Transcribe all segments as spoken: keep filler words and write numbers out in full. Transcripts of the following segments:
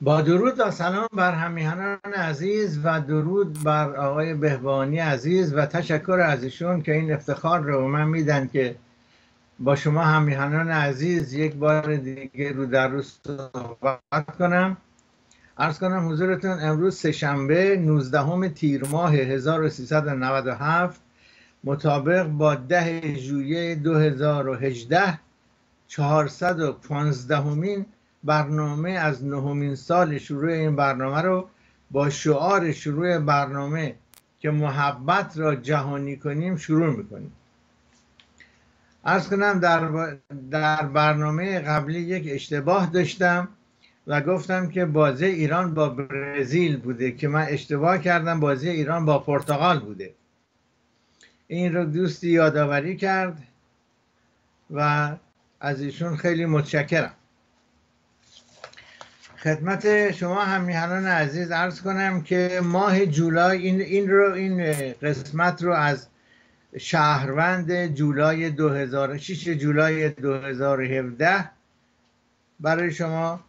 با درود و سلام بر همیهنان عزیز و درود بر آقای بهبهانی عزیز و تشکر از ایشون که این افتخار رو به من میدن که با شما همیهنان عزیز یک بار دیگه رو در رو صحبت کنم. عرض کنم حضورتون امروز سه‌شنبه نوزدهم تیر ماه هزار و سیصد و نود و هفت مطابق با دهم ژوئیه دو هزار و هجده چهارصد و پانزدهمین برنامه از نهمین سال شروع این برنامه رو با شعار شروع برنامه که محبت را جهانی کنیم شروع میکنیم. عرض کنم در, در برنامه قبلی یک اشتباه داشتم و گفتم که بازی ایران با برزیل بوده که من اشتباه کردم، بازی ایران با پرتغال بوده. این رو دوستی یادآوری کرد و از ایشون خیلی متشکرم. خدمت شما همیهنان عزیز عرض کنم که ماه جولای این, این رو این قسمت رو از شهروند جولای ششم جولای دو هزار و هفده برای شما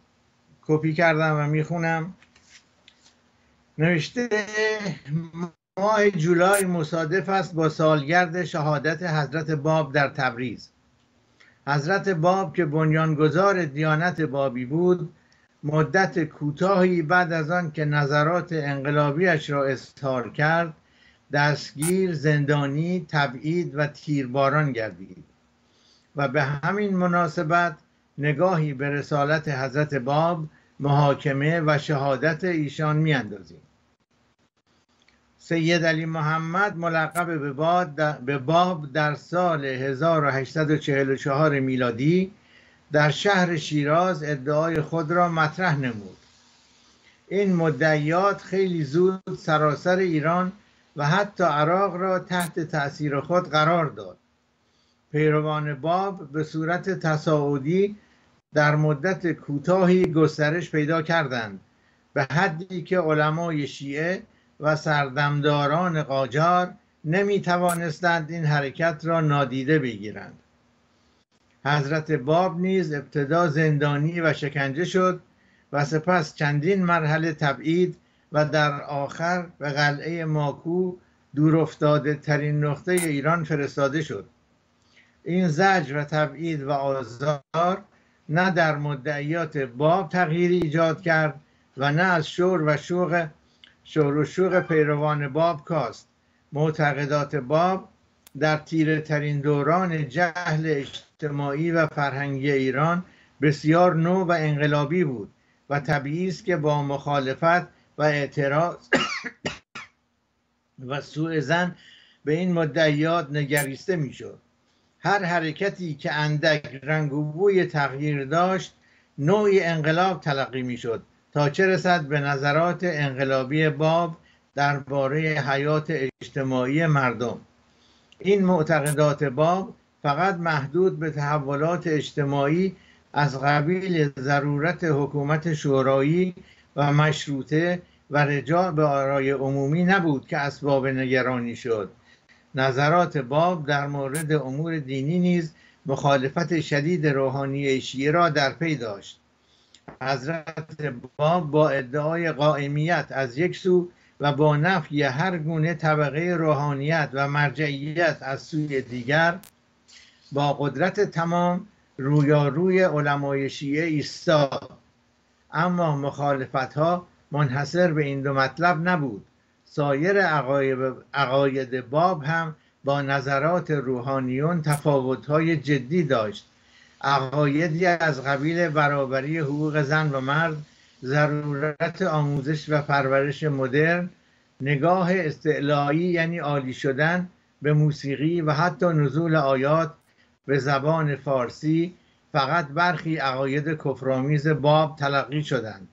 کپی کردم و میخونم. نوشته ماه جولای مصادف است با سالگرد شهادت حضرت باب در تبریز. حضرت باب که بنیانگذار دیانت بابی بود، مدت کوتاهی بعد از آن که نظرات انقلابیش را اظهار کرد، دستگیر، زندانی، تبعید و تیرباران گردید و به همین مناسبت نگاهی به رسالت حضرت باب، محاکمه و شهادت ایشان می‌اندازیم. سید علی محمد ملقب به باب در سال هزار و هشتصد و چهل و چهار میلادی در شهر شیراز ادعای خود را مطرح نمود. این مدعیات خیلی زود سراسر ایران و حتی عراق را تحت تأثیر خود قرار داد. پیروان باب به صورت تصاعدی در مدت کوتاهی گسترش پیدا کردند، به حدی که علمای شیعه و سردمداران قاجار نمی توانستند این حرکت را نادیده بگیرند. حضرت باب نیز ابتدا زندانی و شکنجه شد و سپس چندین مرحله تبعید و در آخر به قلعه ماکو، دورافتاده ترین نقطه ایران، فرستاده شد. این زجر و تبعید و آزار نه در مدعیات باب تغییری ایجاد کرد و نه از شور و شوق شور و شوق پیروان باب کاست. معتقدات باب در تیره ترین دوران جهل اجتماعی و فرهنگی ایران بسیار نو و انقلابی بود و طبیعی است که با مخالفت و اعتراض و سوء ظن به این مدعیات نگریسته میشد. هر حرکتی که اندک رنگ و بوی تغییر داشت نوعی انقلاب تلقی میشد تا چه رسد به نظرات انقلابی باب درباره حیات اجتماعی مردم. این معتقدات باب فقط محدود به تحولات اجتماعی از قبیل ضرورت حکومت شورایی و مشروطه و رجاع به آرای عمومی نبود که اسباب نگرانی شد. نظرات باب در مورد امور دینی نیز مخالفت شدید روحانی شیعه را در پی داشت. حضرت باب با ادعای قائمیت از یک سو و با نفی هر گونه طبقه روحانیت و مرجعیت از سوی دیگر با قدرت تمام رویاروی علمای شیعه ایستاد. اما مخالفت‌ها منحصر به این دو مطلب نبود. سایر عقاید باب هم با نظرات روحانیون تفاوت‌های جدی داشت. عقایدی از قبیل برابری حقوق زن و مرد، ضرورت آموزش و پرورش مدرن، نگاه استعلایی یعنی عالی شدن، به موسیقی و حتی نزول آیات به زبان فارسی فقط برخی عقاید کفرآمیز باب تلقی شدند.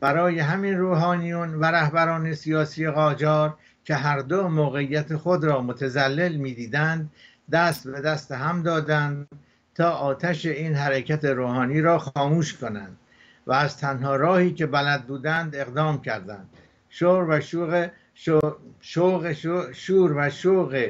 برای همین روحانیون و رهبران سیاسی قاجار که هر دو موقعیت خود را متزلل می‌دیدند، دست به دست هم دادند تا آتش این حرکت روحانی را خاموش کنند و از تنها راهی که بلد بودند اقدام کردند. شور و شوق شور, شور, شور, شور و شوق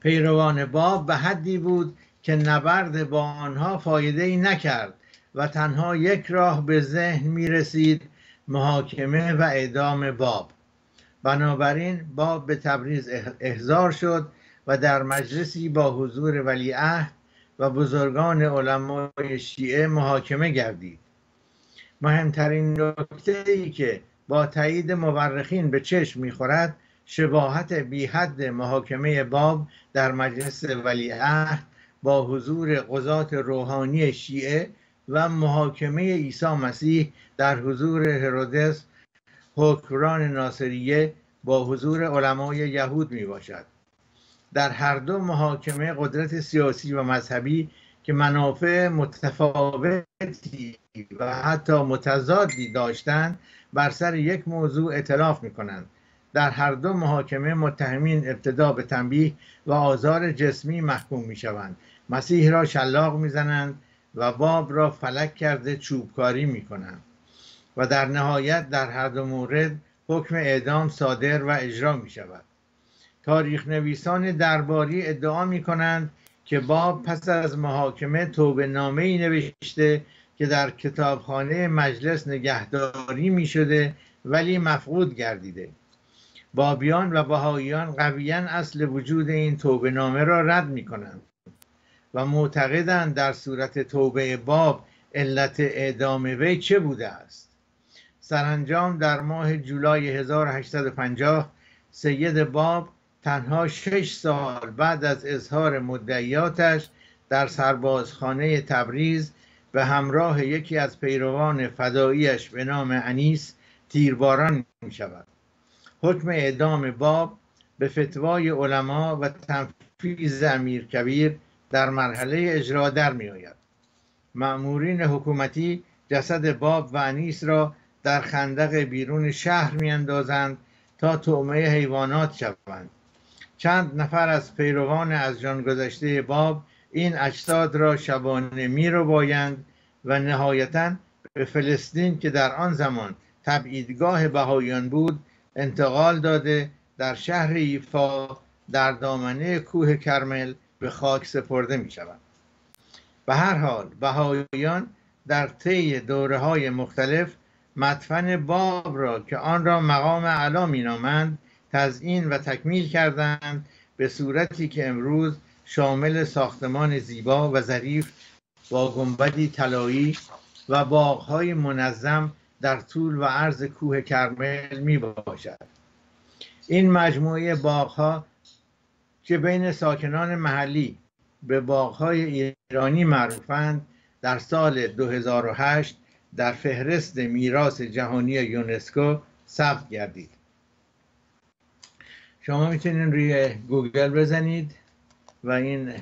پیروان باب به حدی بود که نبرد با آنها فایده‌ای نکرد و تنها یک راه به ذهن می رسید: محاکمه و اعدام باب. بنابراین باب به تبریز احضار شد و در مجلسی با حضور ولیعهد و بزرگان علمای شیعه محاکمه گردید. مهمترین نکته‌ای که با تایید مورخین به چشم می‌خورد شباهت بیحد محاکمه باب در مجلس ولیعهد با حضور قضات روحانی شیعه و محاکمه عیسی مسیح در حضور هرودس حکمران ناصریه با حضور علمای یهود می باشد. در هر دو محاکمه قدرت سیاسی و مذهبی که منافع متفاوتی و حتی متضادی داشتند بر سر یک موضوع ائتلاف می کنند. در هر دو محاکمه متهمین ابتدا به تنبیه و آزار جسمی محکوم می شوند. مسیح را شلاق می زنند و باب را فلک کرده چوبکاری می کنند و در نهایت در هر دو مورد حکم اعدام صادر و اجرا می شود. تاریخ نویسان درباری ادعا می کنند که باب پس از محاکمه توبه نامه‌ای نوشته که در کتابخانه مجلس نگهداری می شده ولی مفقود گردیده. بابیان و بهائیان قویاً اصل وجود این توبه نامه را رد می کنند و معتقدند در صورت توبه باب علت اعدام وی چه بوده است. سرانجام در ماه جولای هزار و هشتصد و پنجاه سید باب تنها شش سال بعد از اظهار مدعیاتش در سربازخانه تبریز به همراه یکی از پیروان فداییش به نام انیس تیرباران می شود. حکم اعدام باب به فتوای علما و تنفیذ امیر کبیر در مرحله اجرا در می آید. مأمورین حکومتی جسد باب و انیس را در خندق بیرون شهر می اندازند تا طعمه حیوانات شوند. چند نفر از پیروان از جان گذشته باب این اجساد را شبانه می ربایند و نهایتاً به فلسطین که در آن زمان تبعیدگاه بهائیان بود انتقال داده در شهر ایفا در دامنه کوه کرمل به خاک سپرده می شوند. به هر حال بهائیان در طی دوره‌های مختلف مدفن باب را که آن را مقام اعلی مینامند تزیین و تکمیل کردند به صورتی که امروز شامل ساختمان زیبا و ظریف با گنبدی طلایی و باغ‌های منظم در طول و عرض کوه کرمل می باشد. این مجموعه باغ‌ها که بین ساکنان محلی به باغ‌های ایرانی معروفند در سال دو هزار و هشت در فهرست میراث جهانی یونسکو ثبت گردید. شما میتونید روی گوگل بزنید و این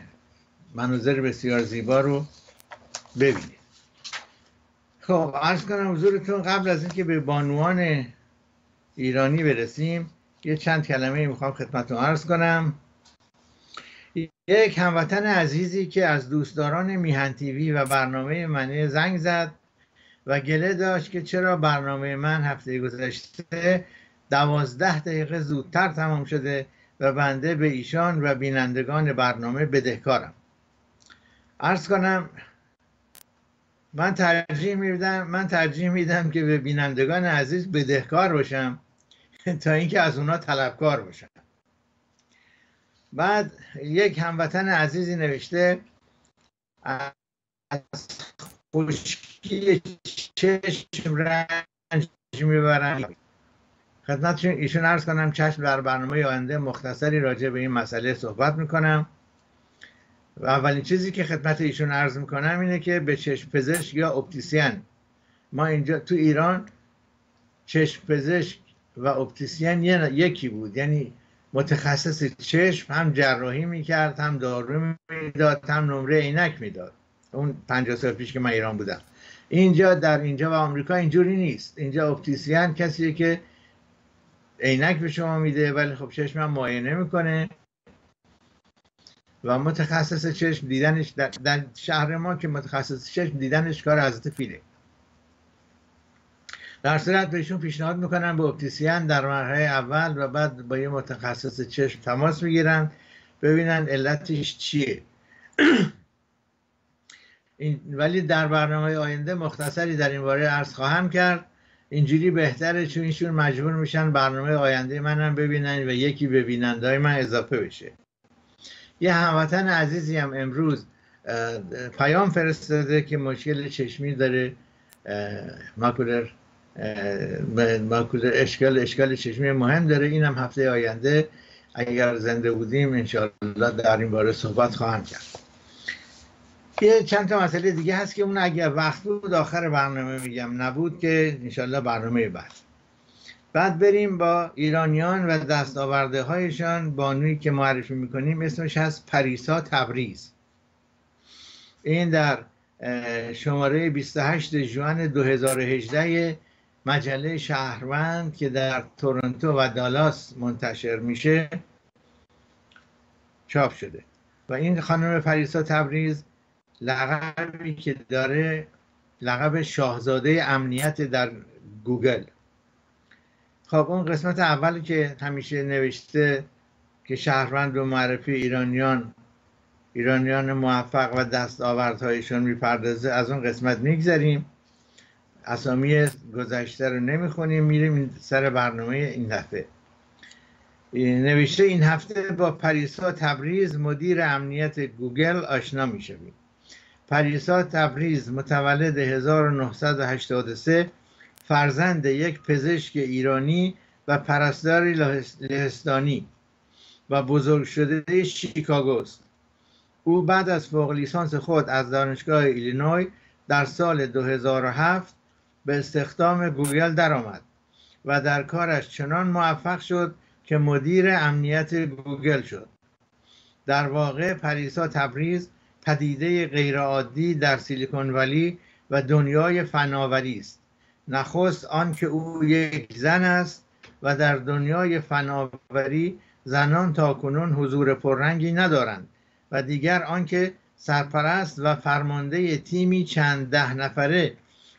مناظر بسیار زیبا رو ببینید. خب عرض کنم حضورتون قبل از اینکه به بانوان ایرانی برسیم یه چند کلمه میخوام خدمتتون عرض کنم. یک هموطن عزیزی که از دوستداران میهن تیوی و برنامه من زنگ زد و گله داشت که چرا برنامه من هفته گذشته دوازده دقیقه زودتر تمام شده و بنده به ایشان و بینندگان برنامه بدهکارم. عرض کنم من ترجیح میدم من ترجیح میدم که به بینندگان عزیز بدهکار باشم تا اینکه از اونا طلبکار باشم. بعد یک هموطن عزیزی نوشته از خشکی چشم رنج میبرم. خدمتشون ایشون عرض کنم چشم در برنامه آینده مختصری راجع به این مسئله صحبت میکنم و اولین چیزی که خدمت ایشون عرض میکنم اینه که به چشم پزشک یا اپتیسین، ما اینجا تو ایران چشم پزشک و اپتیسین یکی بود، یعنی متخصص چشم هم جراحی میکرد هم دارو میداد هم نمره عینک میداد. اون پنجاه سال پیش که من ایران بودم. اینجا در اینجا و آمریکا اینجوری نیست. اینجا اپتیسین کسیه که عینک به شما میده ولی خب چشم هم معاینه میکنه و متخصص چشم دیدنش در, در شهر ما که متخصص چشم دیدنش کار حضرت پیله. در صورت بهشون پیشنهاد میکنن به اپتیسین در مرحله اول و بعد با یه متخصص چشم تماس میگیرن ببینن علتش چیه. این ولی در برنامه آینده مختصری در این باره عرض خواهم کرد. اینجوری بهتره چون ایشون مجبور میشن برنامه آینده منم ببینن و یکی به بیننده‌های من اضافه بشه. یه هموطن عزیزی هم امروز پیام فرستاده که مشکل چشمی داره، ماکولر ماکولر اشکال اشکال چشمی مهم داره. اینم هفته آینده اگر زنده بودیم انشاءالله در این باره صحبت خواهم کرد. یه چند تا مسئله دیگه هست که اون اگر وقت بود آخر برنامه میگم، نبود که انشاءالله برنامه بعد. بعد بریم با ایرانیان و دستاورده هایشان. بانویی که معرفی میکنیم اسمش هست پریسا تبریز. این در شماره بیست و هشت ژوئن دو هزار و هجده مجله شهروند که در تورنتو و دالاس منتشر میشه چاپ شده و این خانم پریسا تبریز لقبی که داره لقب شاهزاده امنیت در گوگل. خب اون قسمت اول که همیشه نوشته که شهروند و معرفی ایرانیان ایرانیان موفق و دستاوردهایشون میپردازه، از اون قسمت میگذریم، اسامی گذشته رو نمیخونیم، میریم سر برنامه این هفته. نوشته این هفته با پریسا تبریز مدیر امنیت گوگل آشنا میشویم. پریسا تبریز متولد هزار و نهصد و هشتاد و سه، فرزند یک پزشک ایرانی و پرستاری لهستانی و بزرگ شده شیکاگوست. او بعد از فوق لیسانس خود از دانشگاه ایلینوی در سال دو هزار و هفت به استخدام گوگل درآمد و در کارش چنان موفق شد که مدیر امنیت گوگل شد. در واقع پریسا تبریز پدیده غیرعادی در سیلیکون ولی و دنیای فناوری است. نخست آنکه او یک زن است و در دنیای فناوری زنان تاکنون حضور پررنگی ندارند و دیگر آنکه سرپرست و فرمانده تیمی چند ده نفره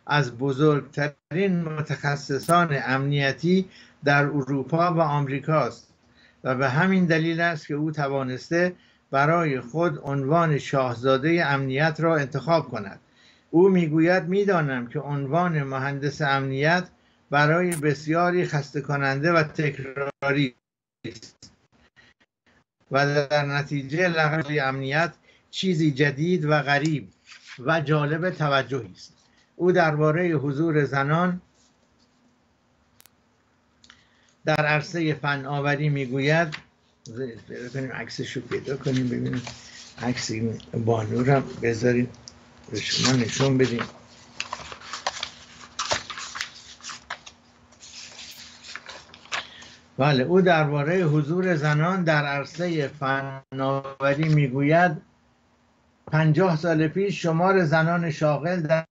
از بزرگترین متخصصان امنیتی در اروپا و آمریکاست و به همین دلیل است که او توانسته برای خود عنوان شاهزاده امنیت را انتخاب کند. او میگوید میدانم که عنوان مهندس امنیت برای بسیاری خسته کننده و تکراری است و در نتیجه لقب امنیت چیزی جدید و غریب و جالب توجهی است. او درباره حضور زنان در عرصه فناوری میگوید، ببینیم عکسش رو پیدا کنیم، ببینیم عکس بانو رو بذاریم به شما نشون بدیم. بله، او درباره حضور زنان در عرصه فناوری میگوید پنجاه سال پیش شمار زنان شاغل در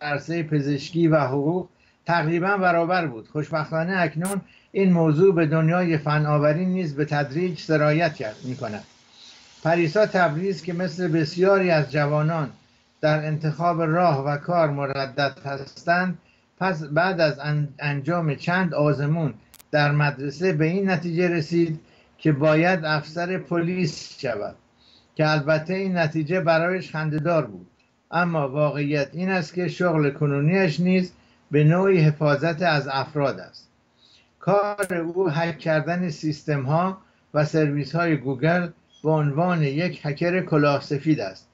عرصه پزشکی و حقوق تقریبا برابر بود. خوشبختانه اکنون این موضوع به دنیای فناوری نیز به تدریج سرایت می‌کند. پریسا تبریز که مثل بسیاری از جوانان در انتخاب راه و کار مردد هستند، پس بعد از انجام چند آزمون در مدرسه به این نتیجه رسید که باید افسر پلیس شود که البته این نتیجه برایش خنده‌دار بود، اما واقعیت این است که شغل کنونیش نیز به نوعی حفاظت از افراد است. کار او هک کردن سیستم ها و سرویس های گوگل به عنوان یک هکر کلاه سفید است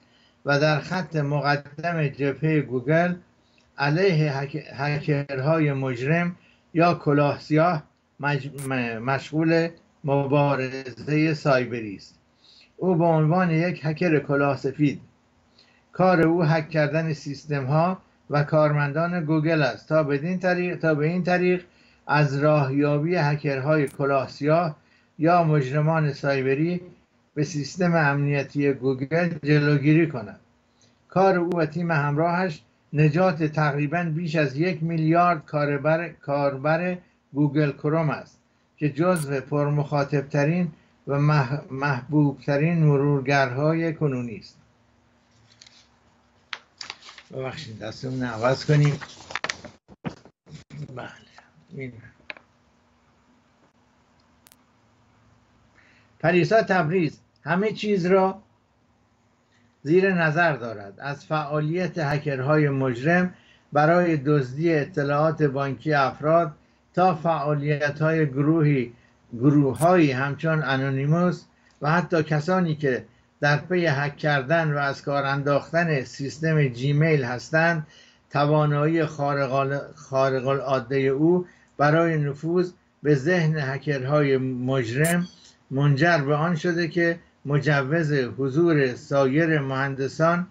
و در خط مقدم جبهه گوگل علیه هکرهای مجرم یا کلاه سیاه مج... مشغول مبارزه سایبری است. او به عنوان یک هکر کلاه سفید، کار او هک کردن سیستم ها و کارمندان گوگل است تا بدین طریق تا به این طریق از راهیابی هکرهای کلاه سیاه یا مجرمان سایبری به سیستم امنیتی گوگل جلوگیری کند. کار او و تیم همراهش نجات تقریبا بیش از یک میلیارد کاربر کاربر گوگل کروم است که جزو پرمخاطبترین و محبوبترین مرورگرهای کنونی است. ببخشید دستمون عوض کنیم. بله این پریسا تبریز همه چیز را زیر نظر دارد، از فعالیت هکرهای مجرم برای دزدی اطلاعات بانکی افراد تا فعالیت‌های گروهی گروه‌هایی همچون انونیموس و حتی کسانی که در پی هک کردن و از کار انداختن سیستم جیمیل هستند. توانایی خارق العاده او برای نفوذ به ذهن هکرهای مجرم منجر به آن شده که مجوز حضور سایر مهندسان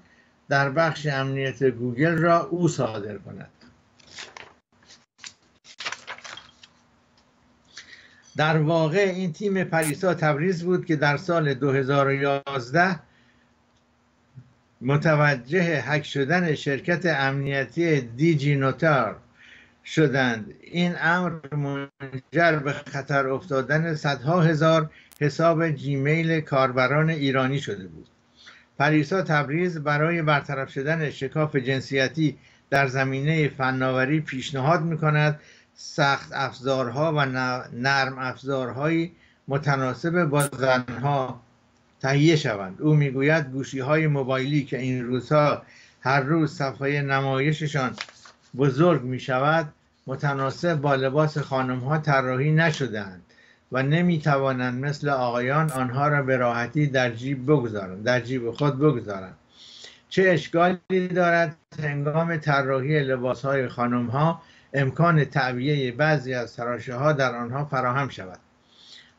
در بخش امنیت گوگل را او صادر کند. در واقع این تیم پریسا تبریز بود که در سال دو هزار و یازده متوجه هک شدن شرکت امنیتی دیجی نوتار شدند. این امر منجر به خطر افتادن صدها هزار حساب جیمیل کاربران ایرانی شده بود. پریسا تبریز برای برطرف شدن شکاف جنسیتی در زمینه فناوری پیشنهاد می‌کند سخت افزارها و نرم افزارهایی متناسب با زنها تهیه شوند. او میگوید گوشی‌های موبایلی که این روزها هر روز صفحه نمایششان بزرگ می‌شود متناسب با لباس خانم‌ها طراحی نشده‌اند و نمی‌توانند مثل آقایان آنها را به راحتی در جیب بگذارند، در جیب خود بگذارند. چه اشکالی دارد هنگام طراحی لباس‌های خانم‌ها امکان تعبیه بعضی از تراشه‌ها در آنها فراهم شود.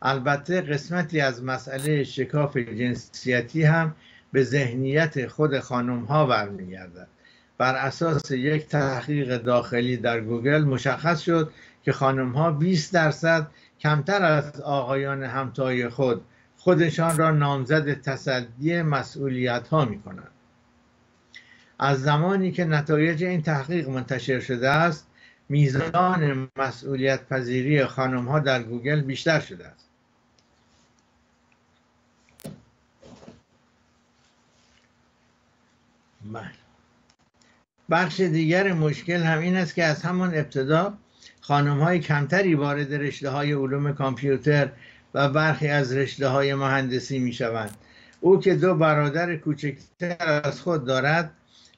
البته قسمتی از مسئله شکاف جنسیتی هم به ذهنیت خود خانم ها برمیگردد. بر اساس یک تحقیق داخلی در گوگل مشخص شد که خانم ها بیست درصد کمتر از آقایان همتای خود خودشان را نامزد تصدی مسئولیت ها می کنند. از زمانی که نتایج این تحقیق منتشر شده است میزان مسئولیت پذیری خانم ها در گوگل بیشتر شده است. من. بخش دیگر مشکل هم این است که از همان ابتدا خانم‌های کمتری وارد رشته‌های علوم کامپیوتر و برخی از رشته‌های مهندسی می‌شوند. او که دو برادر کوچکتر از خود دارد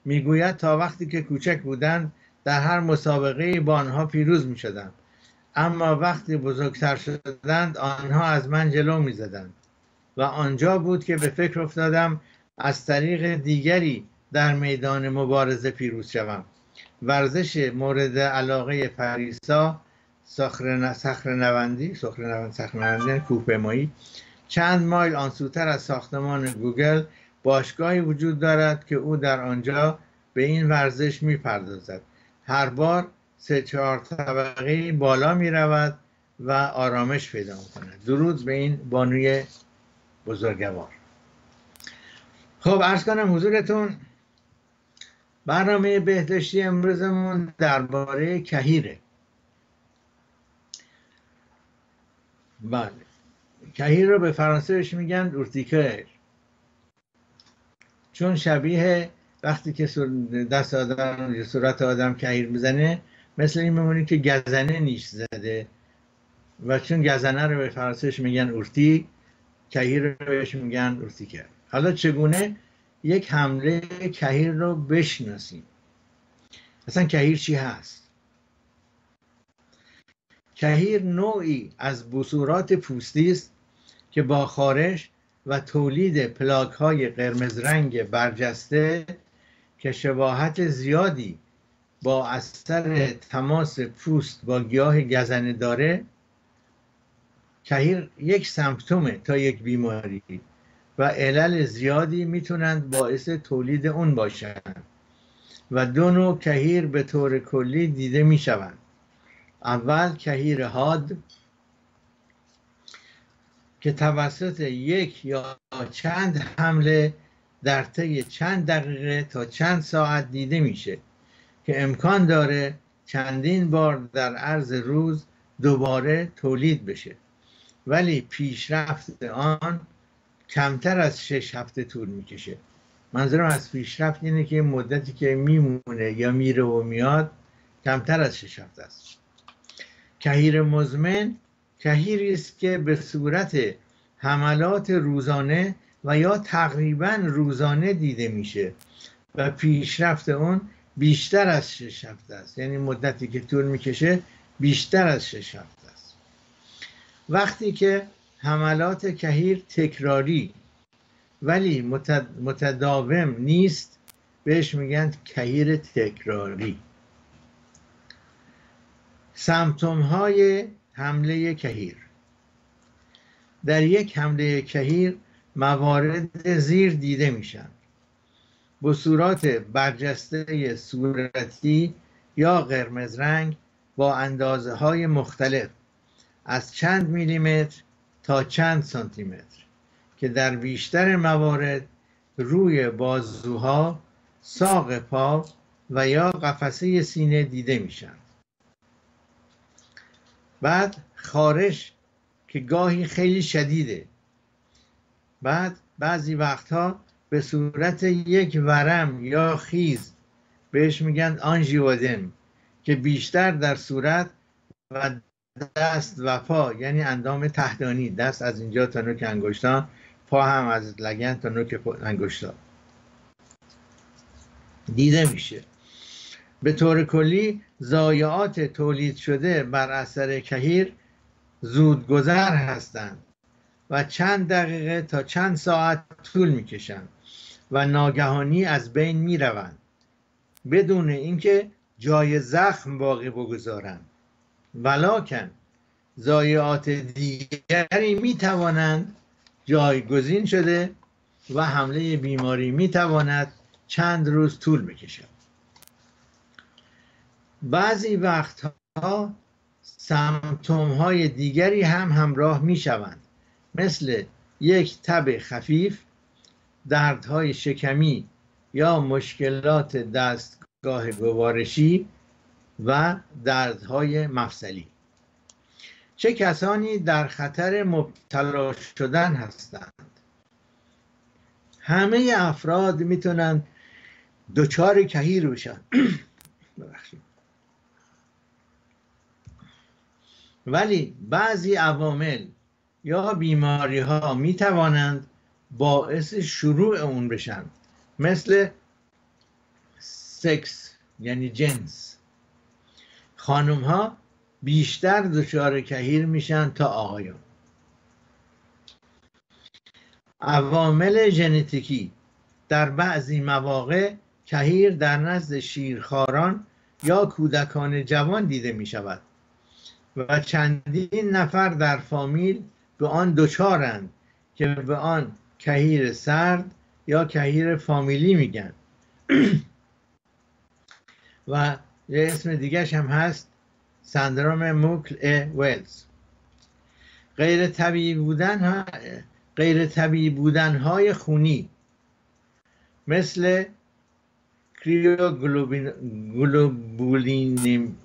میگوید تا وقتی که کوچک بودند در هر مسابقه با آنها پیروز می‌شدند، اما وقتی بزرگتر شدند آنها از من جلو می‌زدند و آنجا بود که به فکر افتادم از طریق دیگری در میدان مبارزه پیروز شوم. ورزش مورد علاقه پریسا صخره‌نوردی صخره‌نوردی کوهپیمایی چند مایل آنسوتر از ساختمان گوگل باشگاهی وجود دارد که او در آنجا به این ورزش می‌پردازد. هر بار سه چهار طبقه بالا می رود و آرامش پیدا می کند. درود به این بانوی بزرگوار. خب عرض کنم حضورتون برنامه بهداشتی امروزمون درباره کهیره. بله کهیر رو به فرانسهش میگن اورتیکر، چون شبیه وقتی که دست آدم یا صورت آدم کهیر بزنه مثل این میمونی که گزنه نیش زده و چون گزنه رو به فرانسهش میگن اورتی، کهیر رو بهش میگن اورتیکر. حالا چگونه یک حمله کهیر رو بشناسیم؟ اصلا کهیر چی هست؟ کهیر نوعی از بصورات پوستی است که با خارش و تولید پلاک های قرمز رنگ برجسته که شباهت زیادی با اثر تماس پوست با گیاه گزنه داره، کهیر یک سمپتومه تا یک بیماری و علل زیادی میتونند باعث تولید اون باشند و دو نوع کهیر به طور کلی دیده میشوند. اول کهیر حاد که توسط یک یا چند حمله در طی چند دقیقه تا چند ساعت دیده میشه که امکان داره چندین بار در عرض روز دوباره تولید بشه، ولی پیشرفت آن کمتر از شش هفته طول میکشه. منظورم از پیشرفت اینه که مدتی که میمونه یا میره و میاد کمتر از شش هفته است. کهیر مزمن کهیری است که به صورت حملات روزانه و یا تقریبا روزانه دیده میشه و پیشرفت اون بیشتر از شش هفته است، یعنی مدتی که طول میکشه بیشتر از شش هفته است. وقتی که حملات کهیر تکراری ولی متداوم نیست بهش میگن کهیر تکراری. سمپتوم های حمله کهیر: در یک حمله کهیر موارد زیر دیده میشن: بصورات برجسته صورتی یا قرمز رنگ با اندازه های مختلف از چند میلیمتر تا چند سانتیمتر که در بیشتر موارد روی بازوها، ساق پا و یا قفسه سینه دیده میشن. بعد خارش که گاهی خیلی شدیده، بعد بعضی وقتها به صورت یک ورم یا خیز، بهش میگن آنژیودم، که بیشتر در صورت و دست و پا، یعنی اندام تحتانی، دست از اینجا تا نوک انگشتان، پا هم از لگن تا نوک انگشتان دیده میشه. به طور کلی ضایعات تولید شده بر اثر کهیر زودگذر هستند و چند دقیقه تا چند ساعت طول میکشند و ناگهانی از بین میروند بدون اینکه جای زخم باقی بگذارند. ولکن ضایعات دیگری میتوانند جایگزین شده و حمله بیماری میتواند چند روز طول بکشد. بعضی وقتها سمپتوم های دیگری هم همراه می شوند، مثل یک تب خفیف، دردهای شکمی یا مشکلات دستگاه گوارشی و دردهای مفصلی. چه کسانی در خطر مبتلا شدن هستند؟ همه افراد میتونن دچار کهیر بشن ببخشید ولی بعضی عوامل یا بیماری ها می توانند باعث شروع اون بشن، مثل سکس یعنی جنس. خانم ها بیشتر دچار کهیر میشن تا آقایان. عوامل ژنتیکی: در بعضی مواقع کهیر در نزد شیرخواران یا کودکان جوان دیده می شود و چندین نفر در فامیل به آن دچارند که به آن کهیر سرد یا کهیر فامیلی میگن و یه اسم دیگرش هم هست، سندروم موکل ویلز. غیر طبیعی بودن ها غیر طبیعی بودن های خونی مثل کریوگلوبولینمی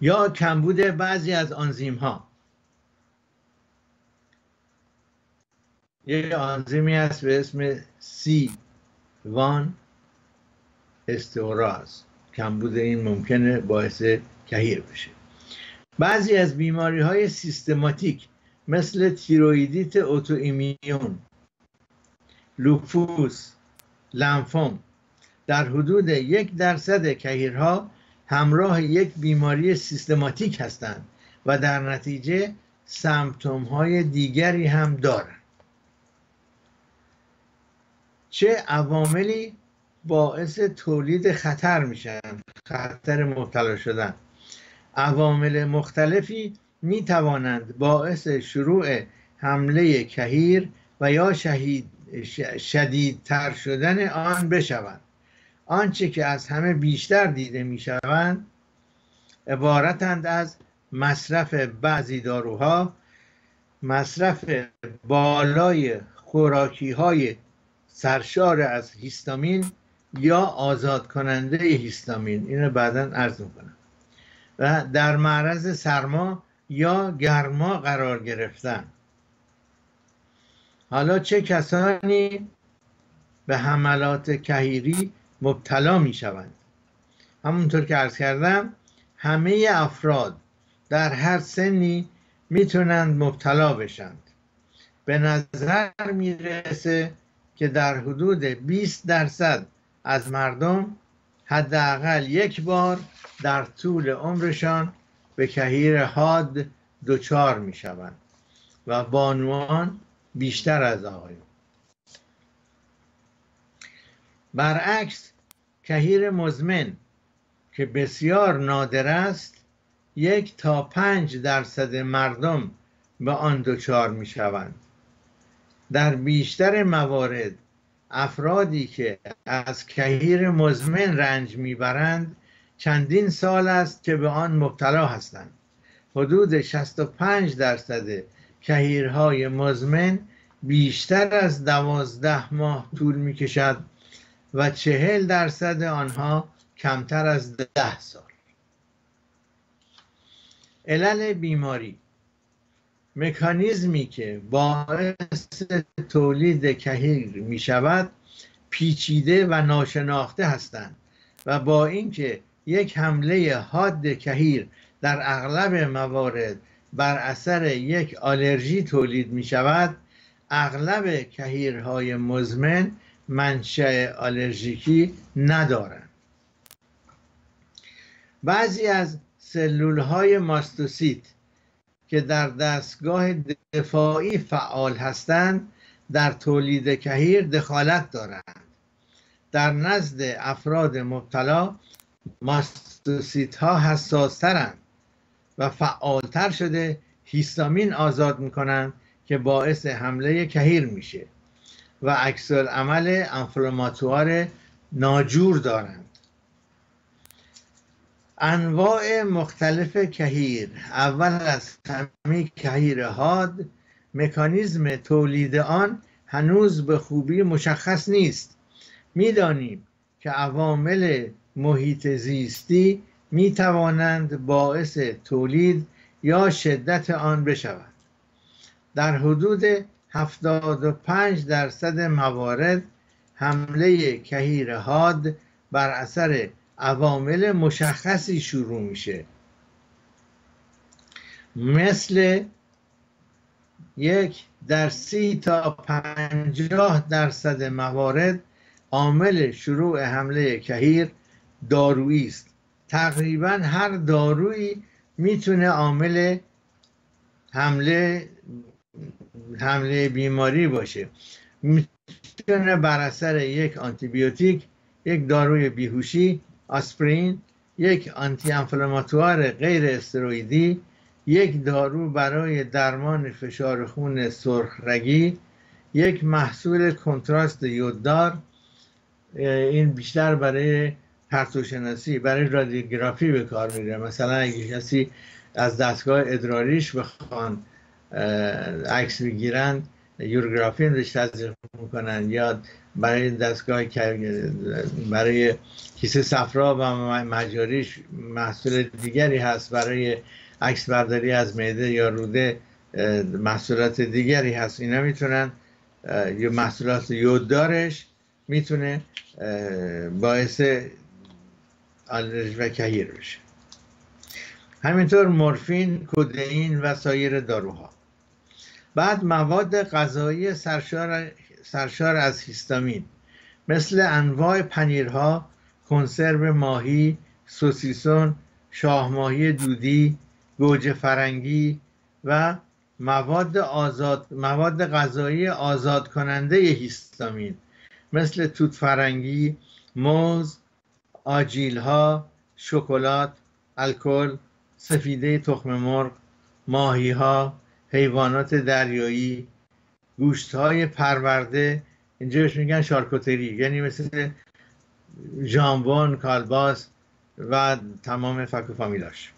یا کمبود بعضی از آنزیم ها. یک آنزیمی هست به اسم سی وان استئوراز، کمبود این ممکنه باعث کهیر بشه. بعضی از بیماری های سیستماتیک مثل تیرویدیت اوتوایمیون، لوپوس، لنفوم در حدود یک درصد کهیرها همراه یک بیماری سیستماتیک هستند و در نتیجه سمپتوم های دیگری هم دارند. چه عواملی باعث تولید خطر میشن، خطر مبتلا شدن؟ عوامل مختلفی می توانند باعث شروع حمله کهیر و یا شدید شدیدتر شدن آن بشوند. آنچه که از همه بیشتر دیده می شوند عبارتند از مصرف بعضی داروها، مصرف بالای خوراکی های سرشار از هیستامین یا آزاد کننده هیستامین، اینو بعداً عرض می‌کنم، و در معرض سرما یا گرما قرار گرفتن. حالا چه کسانی به حملات کهیری مبتلا می شوند؟ همونطور که عرض کردم همه افراد در هر سنی میتونند مبتلا بشند. به نظر میرسه که در حدود بیست درصد از مردم حداقل یک بار در طول عمرشان به کهیر حاد دچار میشوند و بانوان بیشتر از آقایون. برعکس کهیر مزمن که بسیار نادر است، یک تا پنج درصد مردم به آن دچار میشوند. در بیشتر موارد افرادی که از کهیر مزمن رنج میبرند چندین سال است که به آن مبتلا هستند. حدود شصت و پنج درصد کهیرهای مزمن بیشتر از دوازده ماه طول میکشد و چهل درصد آنها کمتر از ده سال. علل بیماری: مکانیزمی که باعث تولید کهیر می شود پیچیده و ناشناخته هستند و با اینکه یک حمله حاد کهیر در اغلب موارد بر اثر یک آلرژی تولید می شود، اغلب کهیرهای مزمن منشأ آلرژیکی ندارند. بعضی از سلولهای ماستوسیت که در دستگاه دفاعی فعال هستند در تولید کهیر دخالت دارند. در نزد افراد مبتلا ماستوسیت ها حساس ترند و فعالتر شده هیستامین آزاد می کنند که باعث حمله کهیر میشه و عکس العمل انفلاماتوار ناجور دارند. انواع مختلف کهیر: اول از همه کهیر حاد، مکانیزم تولید آن هنوز به خوبی مشخص نیست. میدانیم که عوامل محیط زیستی می توانند باعث تولید یا شدت آن بشوند. در حدود هفتاد و پنج درصد موارد حمله کهیر حاد بر اثر عوامل مشخصی شروع میشه، مثل یک در سی تا پنجاه درصد موارد عامل شروع حمله کهیر دارویی است. تقریبا هر دارویی میتونه عامل حمله حمله بیماری باشه. میتونه بر اثر یک آنتیبیوتیک، یک داروی بیهوشی، آسپرین، یک آنتی انفلاماتوار غیر استروئیدی، یک دارو برای درمان فشار خون سرخرگی، یک محصول کنتراست یوددار، این بیشتر برای پرتوشناسی، برای رادیوگرافی به کار میره. مثلا اگه کسی از دستگاه ادراریش بخوان عکس بگیرن، یورگرافی روش تزریق میکنن، یا برای دستگاه برای کیسه صفرا و مجاریش محصول دیگری هست، برای عکس برداری از معده یا روده محصولات دیگری هست. اینا میتونن، یا محصولات یوددارش میتونه باعث آلرژی و کهیر بشه. همینطور مورفین، کدئین و سایر داروها. بعد مواد غذایی سرشار سرشار از هیستامین، مثل انواع پنیرها، کنسرو ماهی، سوسیسون، شاه ماهی دودی، گوجه فرنگی و مواد آزاد مواد غذایی آزاد کننده هیستامین، مثل توت فرنگی، موز، آجیلها، شکلات، الکل، سفیده تخم مرغ، ماهیها، حیوانات دریایی، گوشت‌های پرورده، اینجا بهش میگن شارکوتری، یعنی مثل ژامبون، کالباس و تمام فک و فامیلاش.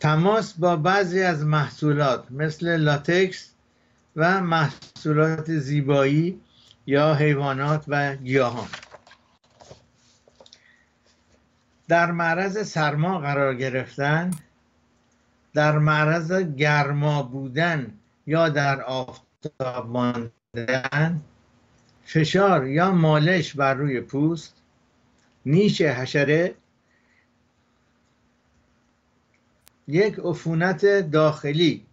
تماس با بعضی از محصولات مثل لاتکس و محصولات زیبایی یا حیوانات و گیاهان. در معرض سرما قرار گرفتن، در معرض گرما بودن یا در آفتاب ماندن، فشار یا مالش بر روی پوست، نیش حشره، یک عفونت داخلی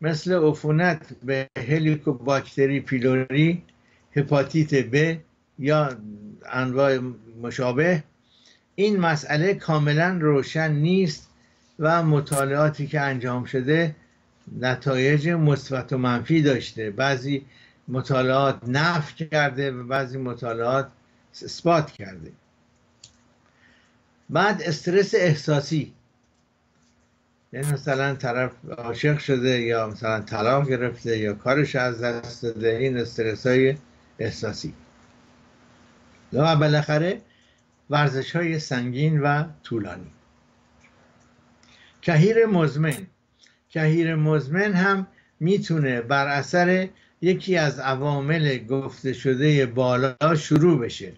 مثل عفونت به هلیکوباکتری پیلوری، هپاتیت ب یا انواع مشابه، این مسئله کاملا روشن نیست و مطالعاتی که انجام شده نتایج مثبت و منفی داشته. بعضی مطالعات نفی کرده و بعضی مطالعات اثبات کرده. بعد استرس احساسی، یعنی مثلا طرف عاشق شده یا مثلا طلاق گرفته یا کارش از دست داده، این استرس های احساسی. و بالاخره ورزش های سنگین و طولانی. کهیر مزمن، کهیر مزمن هم میتونه بر اثر یکی از عوامل گفته شده بالا شروع بشه،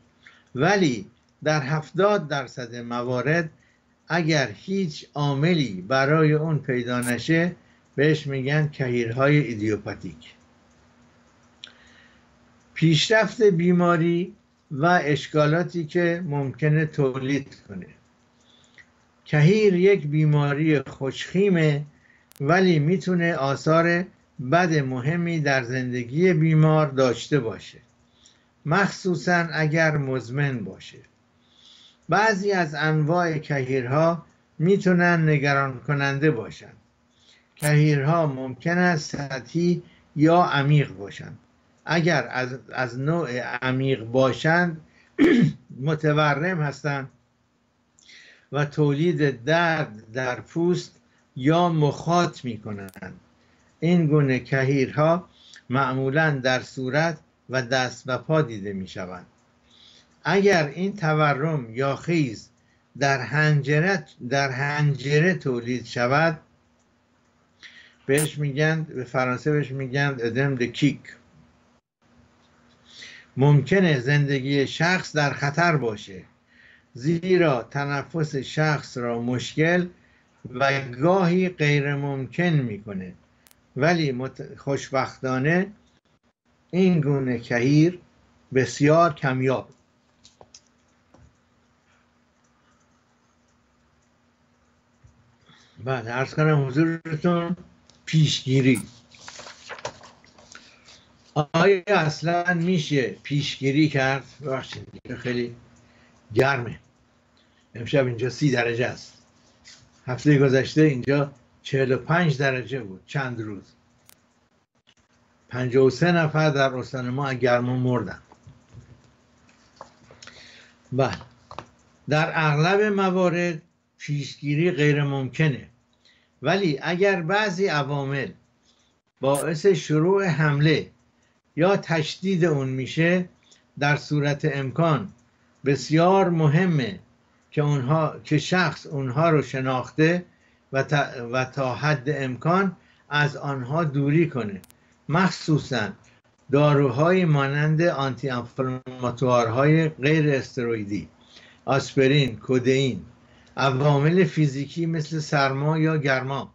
ولی در هفتاد درصد موارد اگر هیچ عاملی برای اون پیدا نشه بهش میگن کهیرهای ایدیوپاتیک. پیشرفت بیماری و اشکالاتی که ممکنه تولید کنه. کهیر یک بیماری خوشخیمه، ولی میتونه آثار بد مهمی در زندگی بیمار داشته باشه، مخصوصا اگر مزمن باشه. بعضی از انواع کهیرها میتونن نگران کننده باشن. کهیرها ممکن است سطحی یا عمیق باشن. اگر از, از نوع عمیق باشند متورم هستند و تولید درد در پوست یا مخاط می کنند. این گونه کهیرها معمولاً در صورت و دست و پا دیده می شوند. اگر این تورم یا خیز در حنجره, در حنجره تولید شود بهش میگن، به فرانسه بهش میگن ادم د کیک. ممکنه زندگی شخص در خطر باشه، زیرا تنفس شخص را مشکل و گاهی غیر ممکن میکنه، ولی خوشبختانه این گونه کهیر بسیار کمیاب. بعد عرض کنم حضورتون پیشگیری. آیا اصلا میشه پیشگیری کرد؟ ببخشید خیلی گرمه امشب، اینجا سی درجه است. هفته گذشته اینجا چهل و پنج درجه بود. چند روز پنجاه و سه نفر در استان ما از گرما مردن. بله، در اغلب موارد پیشگیری غیر ممکنه، ولی اگر بعضی عوامل باعث شروع حمله یا تشدید اون میشه در صورت امکان بسیار مهمه که اونها که شخص اونها رو شناخته و تا, و تا حد امکان از آنها دوری کنه، مخصوصا داروهای مانند آنتی آنفلاماتوارهای غیر استروئیدی، آسپرین، کدئین، عوامل فیزیکی مثل سرما یا گرما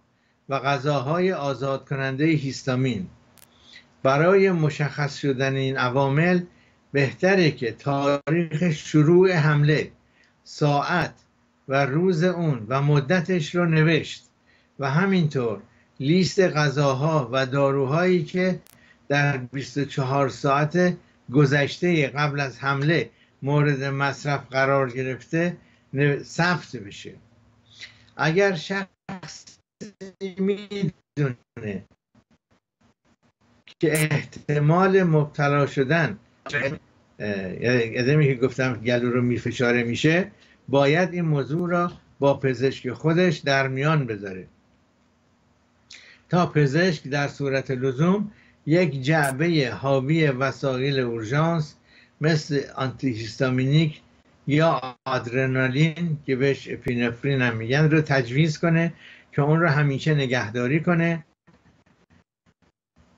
و غذاهای آزاد کننده هیستامین. برای مشخص شدن این عوامل بهتره که تاریخ شروع حمله، ساعت و روز اون و مدتش رو نوشت و همینطور لیست غذاها و داروهایی که در بیست و چهار ساعت گذشته قبل از حمله مورد مصرف قرار گرفته ثبت بشه. اگر شخص میدونه که احتمال مبتلا شدن، یعنی که گفتم گلو رو میفشاره میشه، باید این موضوع را با پزشک خودش در میان بذاره تا پزشک در صورت لزوم یک جعبه حاوی وسایل اورژانس مثل آنتی هیستامینیک یا آدرنالین که بهش اپینفرین هم میگن رو تجویز کنه که اون رو همیشه نگهداری کنه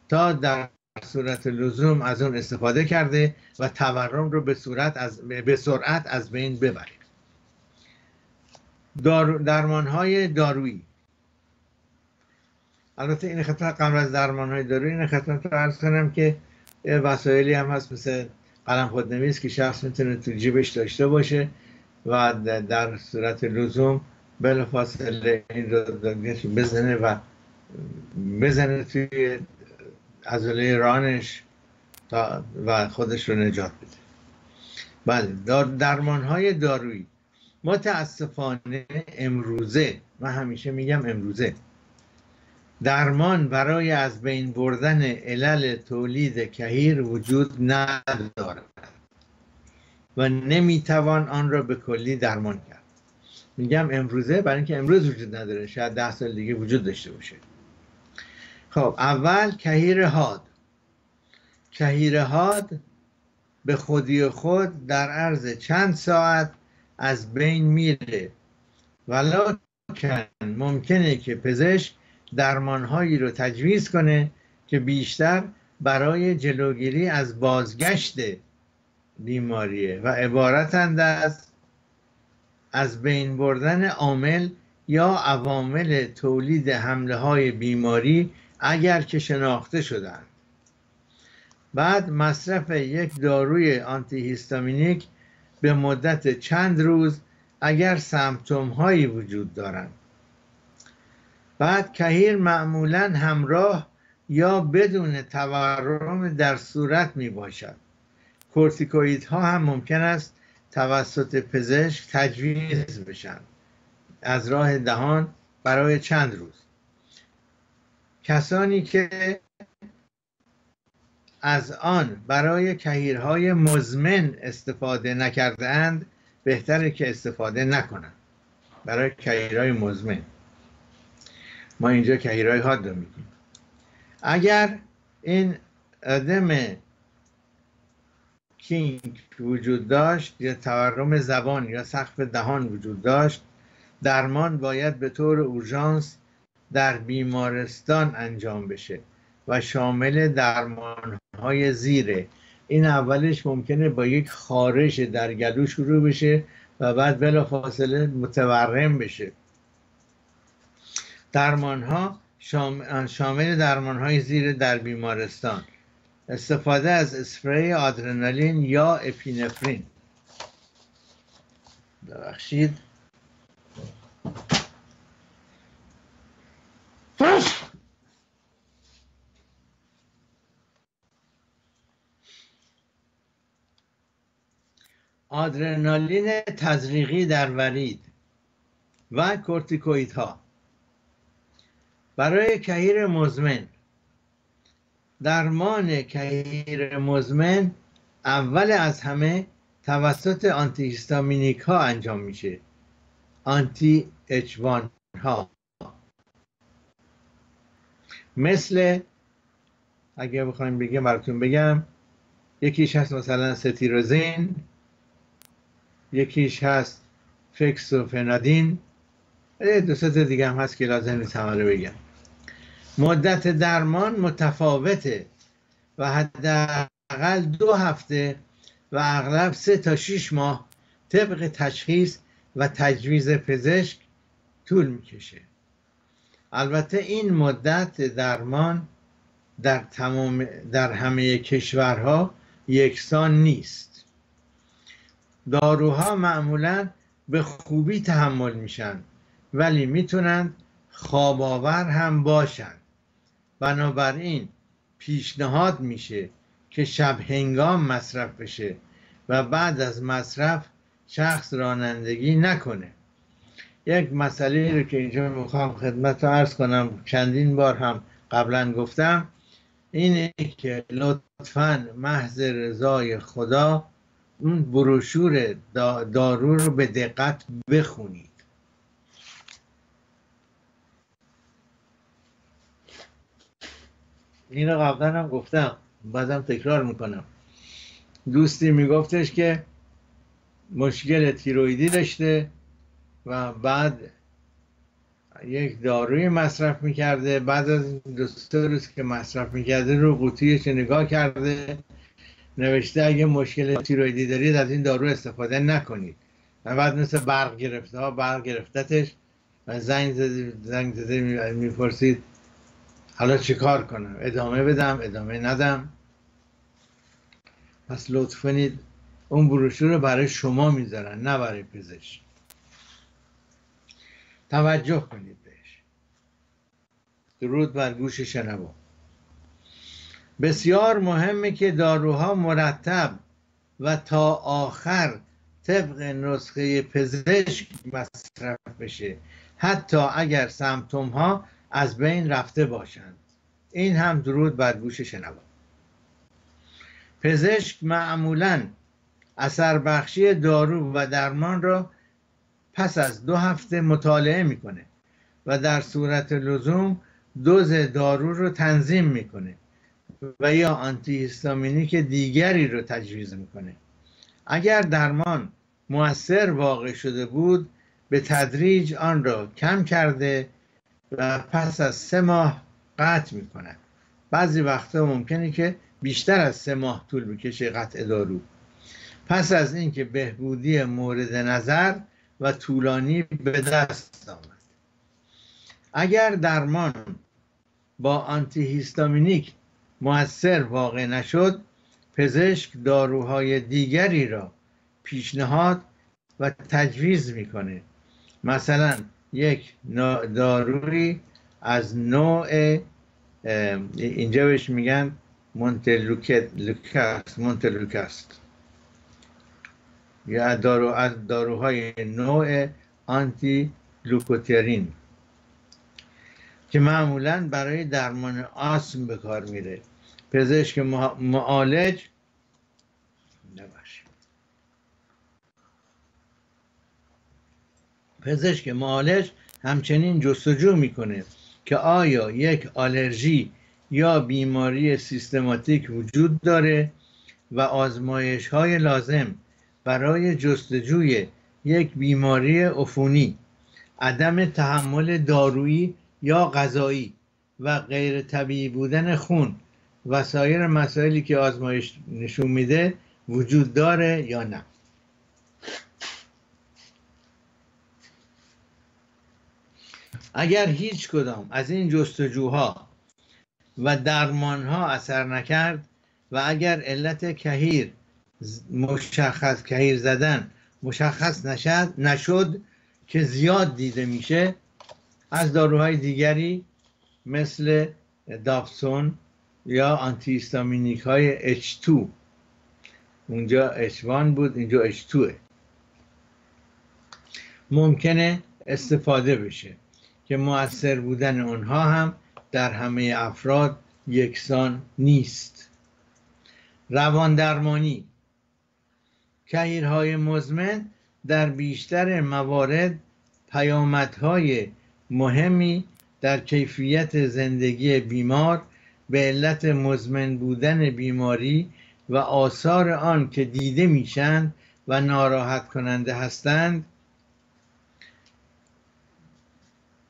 تا در صورت لزوم از اون استفاده کرده و تورم رو به صورت از به سرعت از بین ببره. دار... درمانهای دارویی، البته این خدمت قبل از درمانهای دارویی این خدمت رو عرض کنم که وسایلی هم هست مثل قلم خودنویس که شخص میتونه تو جیبش داشته باشه و در صورت لزوم بلافاصله این رو بزنه و بزنه توی عضله رانش تا و خودش رو نجات بده. بله، درمان های دارویی متاسفانه امروزه، من همیشه میگم امروزه، درمان برای از بین بردن علل تولید کهیر وجود ندارد و نمیتوان آن را به کلی درمان کرد. میگم امروزه برای اینکه امروز وجود نداره، شاید ده سال دیگه وجود داشته باشه. خب اول کهیر حاد. کهیر حاد به خودی خود در عرض چند ساعت از بین میره، ولکن ممکنه که پزشک درمانهایی رو تجویز کنه که بیشتر برای جلوگیری از بازگشت بیماریه و عبارتند از از بین بردن عامل یا عوامل تولید حمله های بیماری اگر که شناخته شدند. بعد مصرف یک داروی آنتی هیستامینیک به مدت چند روز اگر سمپتوم هایی وجود دارند. بعد کهیر معمولا همراه یا بدون تورم در صورت می باشد. کورتیکوئیدها هم ممکن است توسط پزشک تجویز بشن از راه دهان برای چند روز. کسانی که از آن برای کهیرهای مزمن استفاده نکرده اند بهتره که استفاده نکنند. برای کهیرهای مزمن ما اینجا کهیرهای حاد رو میگیم. اگر این عدم کینک وجود داشت یا تورم زبان یا سقف دهان وجود داشت، درمان باید به طور اورژانس در بیمارستان انجام بشه و شامل درمانهای زیره. این اولش ممکنه با یک خارش در گلو شروع بشه و بعد بلافاصله متورم بشه. درمانها شامل درمانهای زیره در بیمارستان: استفاده از اسپری آدرنالین یا اپینفرین. ببخشید آدرنالین تزریقی در ورید و کورتیکوئیدها. برای کهیر مزمن، درمان کهیر مزمن اول از همه توسط آنتی هیستامینیک ها انجام میشه، آنتی اچ وان ها، مثل اگه بخوایم بگم براتون بگم یکیش هست مثلا ستیروزین، یکیش هست فکسوفنادین، دو سه تا دیگه هم هست که لازم نیست همه رو بگم. مدت درمان متفاوته و حداقل دو هفته و اغلب سه تا شش ماه طبق تشخیص و تجویز پزشک طول میکشه. البته این مدت درمان در تمام در همه کشورها یکسان نیست. داروها معمولا به خوبی تحمل میشن ولی میتونن خواب آور هم باشن. بنابراین پیشنهاد میشه که شب هنگام مصرف بشه و بعد از مصرف شخص رانندگی نکنه. یک مسئله رو که اینجا میخوام خدمت رو عرض کنم، چندین بار هم قبلا گفتم، اینه که لطفا محض رضای خدا اون بروشور دارو رو به دقت بخونید. این رو قبلا هم گفتم، بازم تکرار میکنم. دوستی میگفتش که مشکل تیرویدی داشته و بعد یک داروی مصرف میکرده، بعد از دو سه روز که مصرف میکرده رو قوطیش نگاه کرده، نوشته اگه مشکل تیرویدی دارید از این دارو استفاده نکنید. و بعد مثل برق گرفته ها برق گرفتتش و زنگ زده زنگ زده میپرسید حالا چه کار کنم؟ ادامه بدم؟ ادامه ندم؟ پس لطف کنید اون بروشور رو برای شما میذارن نه برای پزشک. توجه کنید بهش. درود بر گوش شنوا. بسیار مهمه که داروها مرتب و تا آخر طبق نسخه پزشک مصرف بشه، حتی اگر سمپتوم ها از بین رفته باشند. این هم درود بر گوش شنوا. پزشک معمولاً اثر بخشی دارو و درمان را پس از دو هفته مطالعه میکنه و در صورت لزوم دوز دارو رو تنظیم میکنه و یا آنتی هیستامینیک دیگری رو تجویز میکنه. اگر درمان مؤثر واقع شده بود، به تدریج آن را کم کرده و پس از سه ماه قطع میکنه. بعضی وقتا ممکنه که بیشتر از سه ماه طول بکشه قطع دارو. پس از اینکه بهبودی مورد نظر و طولانی به دست آمد. اگر درمان با آنتی هیستامینیک مؤثر واقع نشد، پزشک داروهای دیگری را پیشنهاد و تجویز میکنه. مثلا یک دارویی از نوع اینجا بهش میگن مونتلوکاست مونتلوکاست یا دارو داروهای نوع آنتی لوکوترین که معمولاً برای درمان آسم به کار میره. پزشک معالج نباشه. پزشک معالج همچنین جستجو میکنه که آیا یک آلرژی یا بیماری سیستماتیک وجود داره و آزمایش های لازم برای جستجوی یک بیماری عفونی، عدم تحمل دارویی یا غذایی و غیر طبیعی بودن خون و سایر مسائلی که آزمایش نشون میده وجود داره یا نه. اگر هیچ کدام از این جستجوها و درمانها اثر نکرد و اگر علت کهیر مشخص کهیر زدن مشخص نشد نشد که زیاد دیده میشه، از داروهای دیگری مثل داپسون یا آنتی هیستامینیک های اچ دو، اونجا اچ یک بود اینجا اچ دو، ممکنه استفاده بشه که مؤثر بودن اونها هم در همه افراد یکسان نیست. روان درمانی کهیرهای مزمن در بیشتر موارد پیامدهای مهمی در کیفیت زندگی بیمار به علت مزمن بودن بیماری و آثار آن که دیده میشن و ناراحت کننده هستند.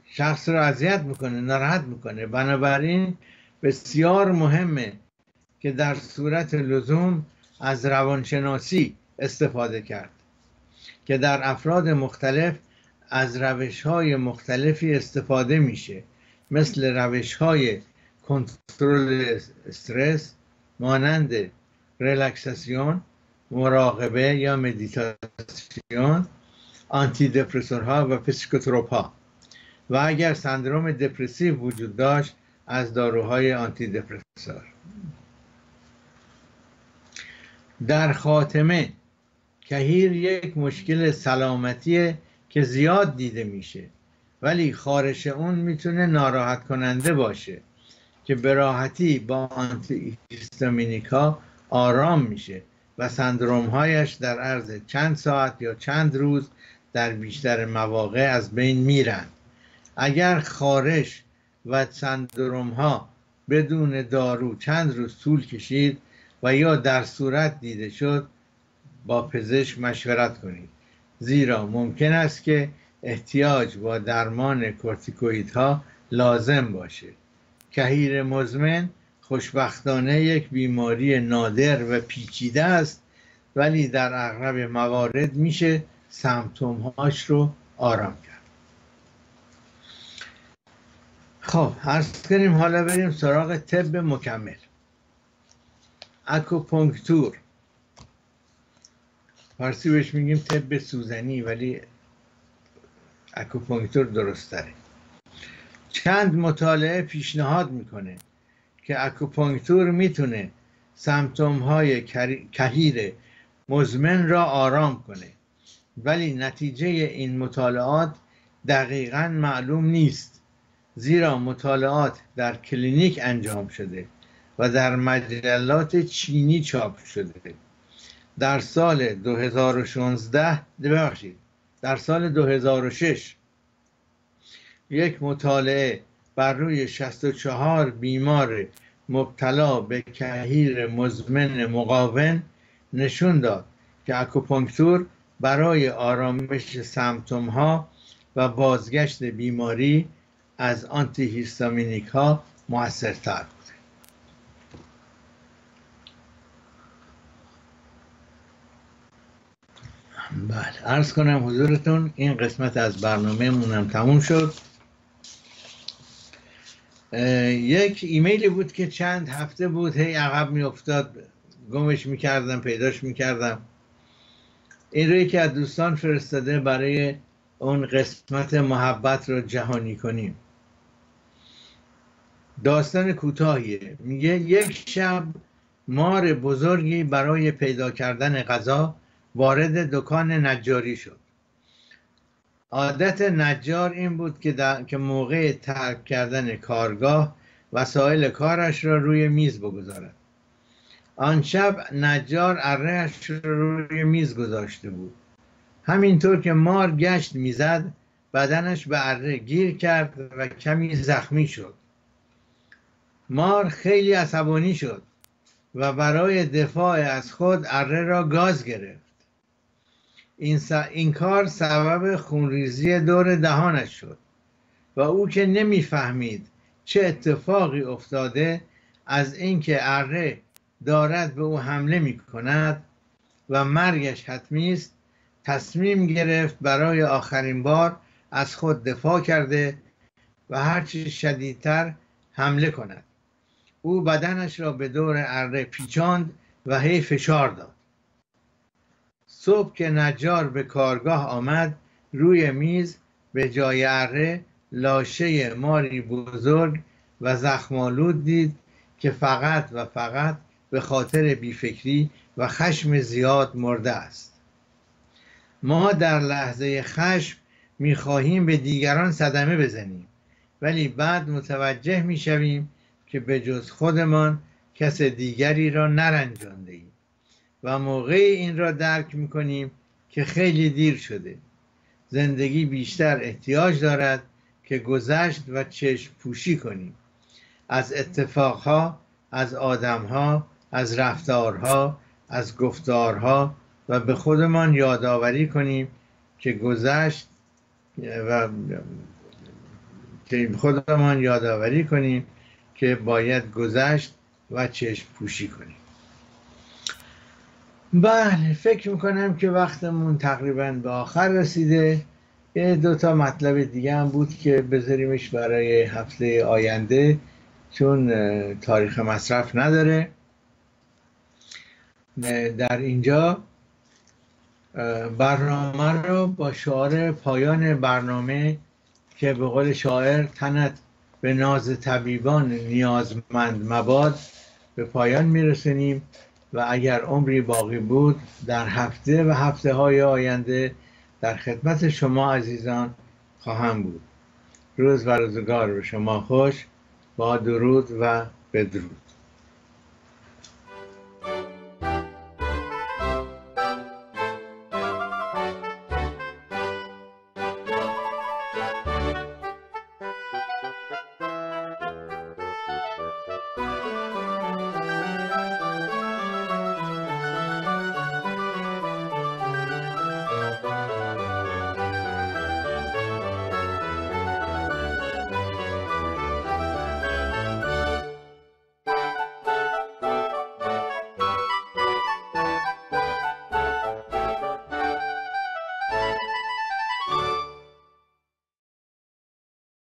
شخص را اذیت میکنه، ناراحت میکنه. بنابراین بسیار مهمه که در صورت لزوم از روانشناسی استفاده کرد که در افراد مختلف از روش‌های مختلفی استفاده میشه، مثل روش‌های کنترل استرس مانند ریلکساسیون، مراقبه یا مدیتاسیون، آنتی دپرسورها و پسیکوتروپا. و اگر سندروم دپرسیو وجود داشت، از داروهای آنتی دپرسور. در خاتمه کهیر یک مشکل سلامتیه که زیاد دیده میشه، ولی خارش اون میتونه ناراحت کننده باشه که به راحتی با آنتی هیستامینیکا آرام میشه و سندروم هایش در عرض چند ساعت یا چند روز در بیشتر مواقع از بین میرن. اگر خارش و سندروم ها بدون دارو چند روز طول کشید و یا در صورت دیده شد، با پزشک مشورت کنید، زیرا ممکن است که احتیاج با درمان کورتیکوئیدها لازم باشه. کهیر مزمن خوشبختانه یک بیماری نادر و پیچیده است، ولی در اغلب موارد میشه سمپتومهاش رو آرام کرد. خب عرض کنیم حالا بریم سراغ طب مکمل. اکوپنکتور، فارسی بهش میگیم طب سوزنی ولی اکوپنکتور درست داره. چند مطالعه پیشنهاد میکنه که اکوپنکتور میتونه سمپتوم های کهیر مزمن را آرام کنه، ولی نتیجه این مطالعات دقیقاً معلوم نیست، زیرا مطالعات در کلینیک انجام شده و در مجلات چینی چاپ شده. در سال دو هزار و شانزده ببخشید در سال دو هزار و شش یک مطالعه بر روی شصت و چهار بیمار مبتلا به کهیر مزمن مقاوم نشون داد که اکوپنکتور برای آرامش سمپتوم ها و بازگشت بیماری از آنتی هیستامینیک ها موثرتر بوده. بله، عرض کنم حضورتون این قسمت از برنامه مونم تموم شد. یک ایمیلی بود که چند هفته بود هی عقب می افتاد، گمش می کردم، پیداش می کردم. این روی که از دوستان فرستاده برای اون قسمت محبت رو جهانی کنیم. داستان کوتاهیه. میگه یک شب مار بزرگی برای پیدا کردن غذا وارد دکان نجاری شد. عادت نجار این بود که, در... که موقع ترک کردن کارگاه وسایل کارش را روی میز بگذارد. آن شب نجار ارهش را روی میز گذاشته بود. همینطور که مار گشت میزد، بدنش به اره گیر کرد و کمی زخمی شد. مار خیلی عصبانی شد و برای دفاع از خود اره را گاز گرفت. این, س... این کار سبب خونریزی دور دهانش شد و او که نمیفهمید چه اتفاقی افتاده از اینکه اره دارد به او حمله می کند و مرگش حتمی است، تصمیم گرفت برای آخرین بار از خود دفاع کرده و هرچی شدیدتر حمله کند. او بدنش را به دور اره پیچاند و هی فشار داد. صبح که نجار به کارگاه آمد، روی میز به جای اره لاشه ماری بزرگ و زخم‌آلود دید که فقط و فقط به خاطر بیفکری و خشم زیاد مرده است. ما در لحظه خشم میخواهیم به دیگران صدمه بزنیم، ولی بعد متوجه میشویم که به جز خودمان کس دیگری را نرنجانده ایم و موقع این را درک میکنیم که خیلی دیر شده. زندگی بیشتر احتیاج دارد که گذشت و چشم پوشی کنیم از اتفاقها، از آدمها، از رفتارها، از گفتارها و به خودمان یادآوری کنیم که گذشت و که خودمان یادآوری کنیم که باید گذشت و چشم پوشی کنیم. بله، فکر میکنم که وقتمون تقریبا به آخر رسیده. یه دو تا مطلب دیگه هم بود که بذاریمش برای هفته آینده، چون تاریخ مصرف نداره در اینجا. برنامه رو با شعار پایان برنامه که به قول شاعر تنت به ناز طبیبان نیازمند مباد به پایان میرسونیم و اگر عمری باقی بود در هفته و هفته های آینده در خدمت شما عزیزان خواهم بود. روز و روزگار به شما خوش. با درود و بدرود.